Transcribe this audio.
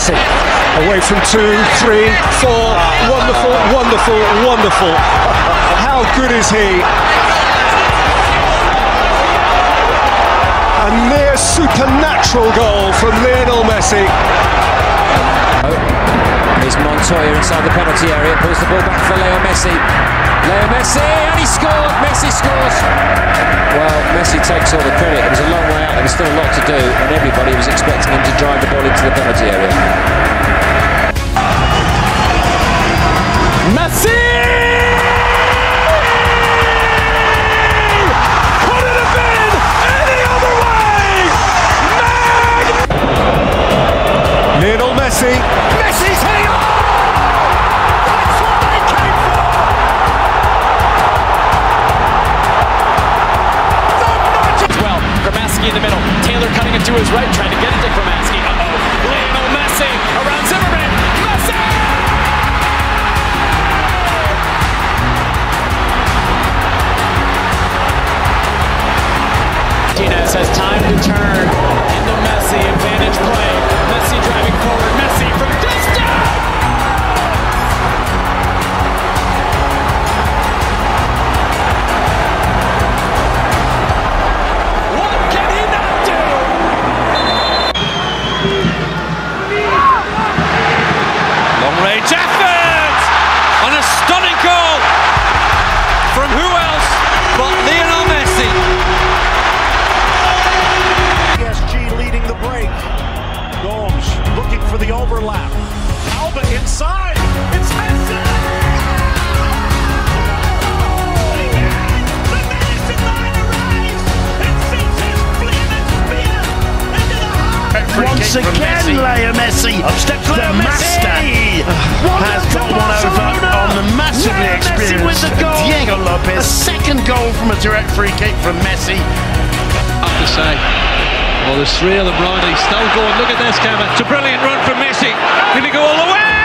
Messi. Away from 2, 3, 4. Wonderful, wonderful, wonderful. How good is he? A near supernatural goal from Lionel Messi. Here's Montoya inside the penalty area, pulls the ball back for Leo Messi. Leo Messi, and he scored! Messi scores! Well, Messi takes all the credit. It was a long way out, there was still a lot to do, and everybody was expecting him to drive the ball into the penalty area. Messi! Messi's heading on! That's what they came for! Well, Gomes in the middle. Taylor cutting it to his right, trying to get it to Gomes. Uh-oh. Lionel Messi around Zimmerman. Messi! Martinez has time to turn into Messi. Advantage play. Messi driving forward. Messi from distance! What can he not do? Long range effort! And a stunning goal from who else but Lionel Messi. PSG leading the break. Gomes looking for the overlap. Alba inside. It's Messi. Oh, the Madison line arrives and sees his flaming spear into the heart. Once again, Leo Messi, the master, has got one over on the massively experienced Diego Lopez. A second goal from a direct free kick from Messi. I have to say. Well, there's three of them, right? He's still going. Look at this, Cameron. It's a brilliant run from Messi. Going to go all the way.